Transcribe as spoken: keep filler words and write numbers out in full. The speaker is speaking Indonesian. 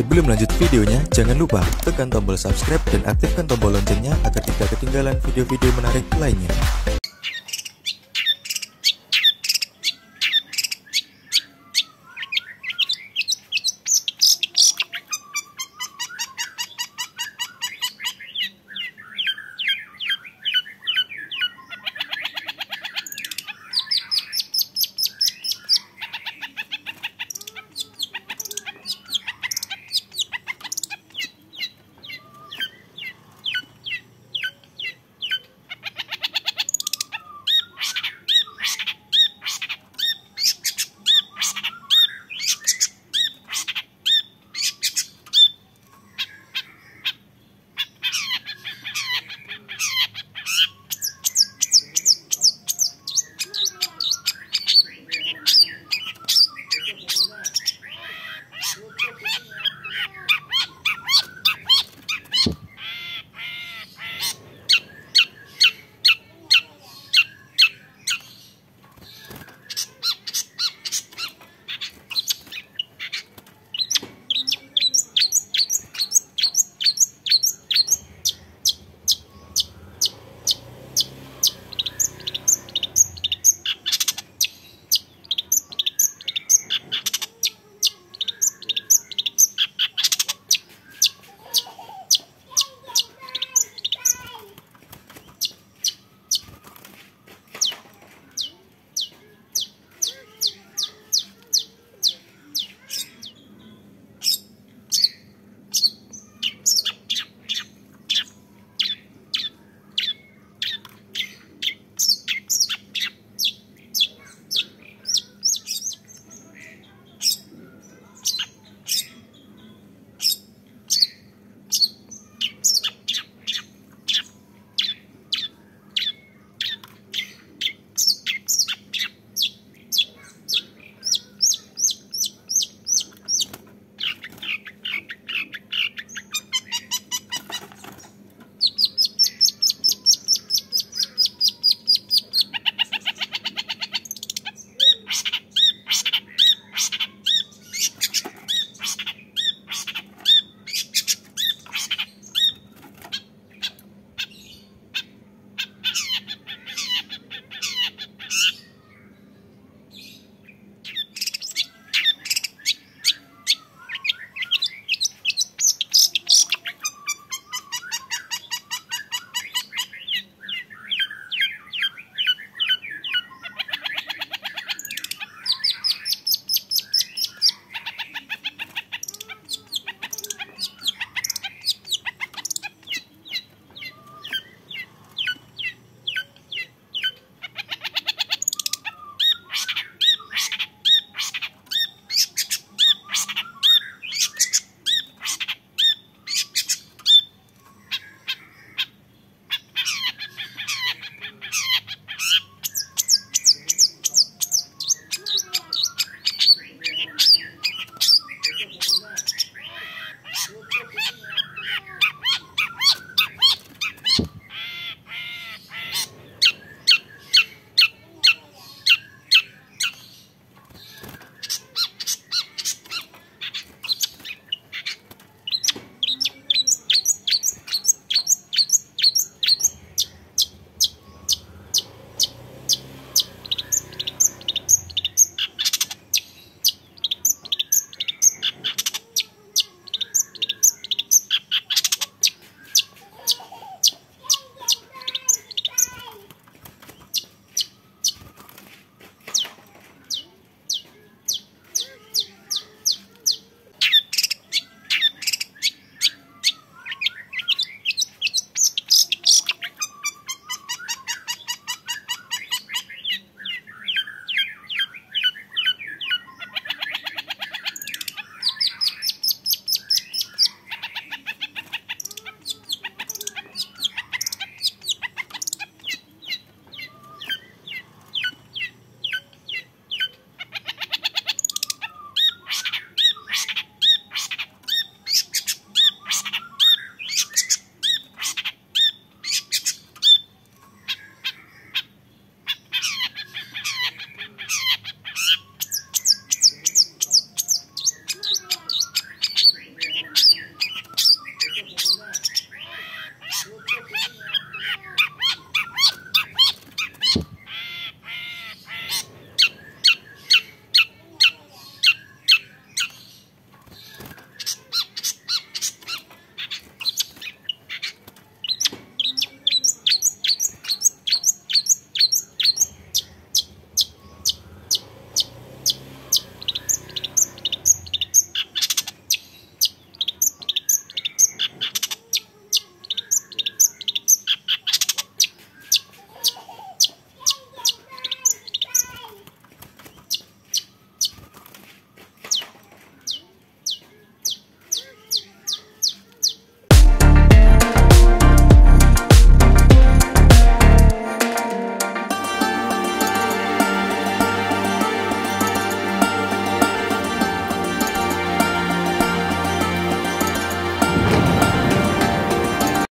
Sebelum lanjut videonya, jangan lupa tekan tombol subscribe dan aktifkan tombol loncengnya agar tidak ketinggalan video-video menarik lainnya.